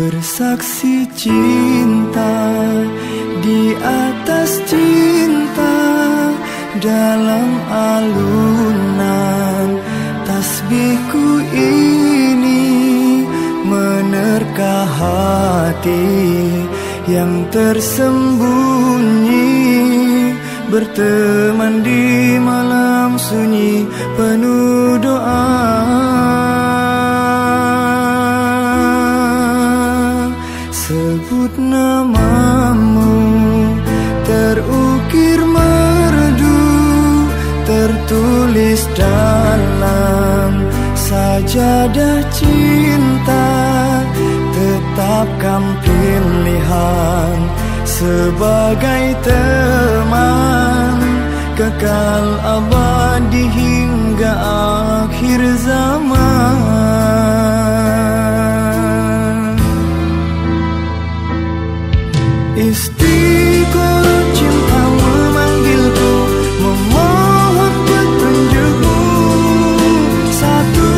bersaksi cinta di atas cinta dalam alunan tasbihku ini menerka hati yang tersembunyi, berteman di malam sunyi penuh doa. Sebut namamu terukir merdu, tertulis dalam sajadah cinta. Tetapkan pilihan sebagai teman, kekal abadi hingga akhir zaman. Istiqoroh cinta memanggilku, memohon petunjukmu. Satu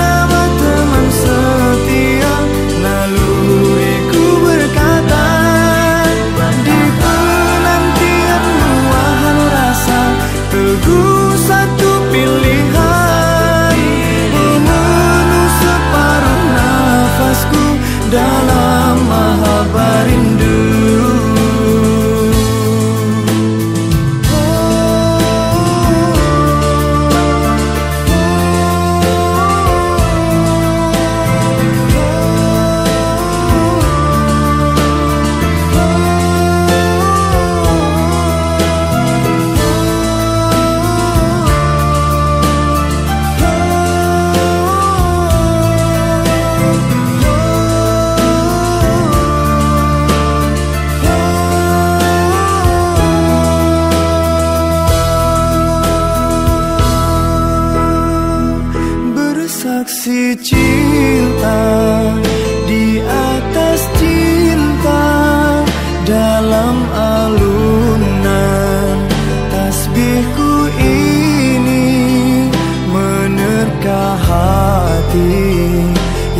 nama teman setia, naluri ku berkata di penantian luahan rasa, teguh satu pilihan. Memenuh separuh nafasku dalam mahabbah rindu. Bersaksi cinta di atas cinta dalam alunan tasbihku ini menerka hati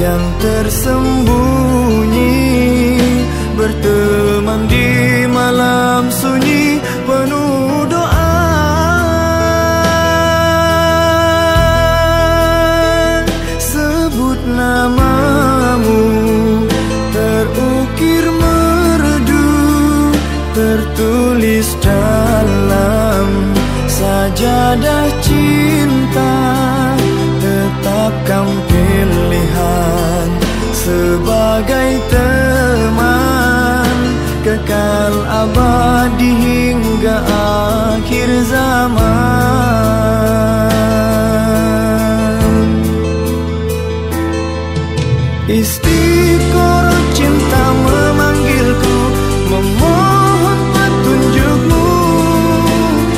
yang tersembunyi, berteman di malam sunyi penuh doa. Namamu terukir merdu, tertulis dalam sajadah cinta. Tetapkan pilihan sebagai teman, kekal abadi hingga akhir zaman. Istiqoroh cinta memanggilku, memohon petunjukmu.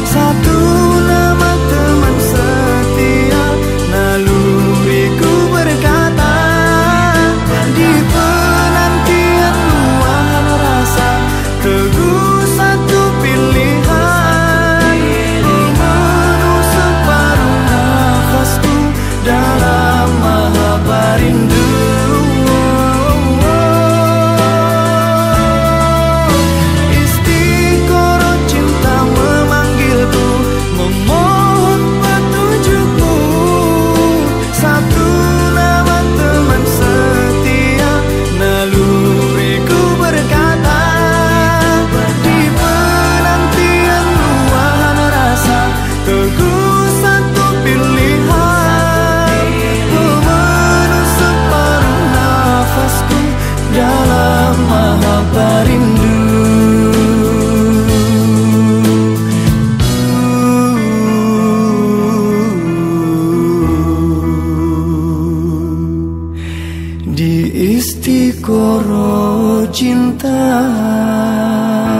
Satu nama teman setia, naluriku berkata di penantian luahan rasa, teguh satu pilihan. Memenuh separuh nafasku dalam mahabbah rindu. Istiqoroh cinta.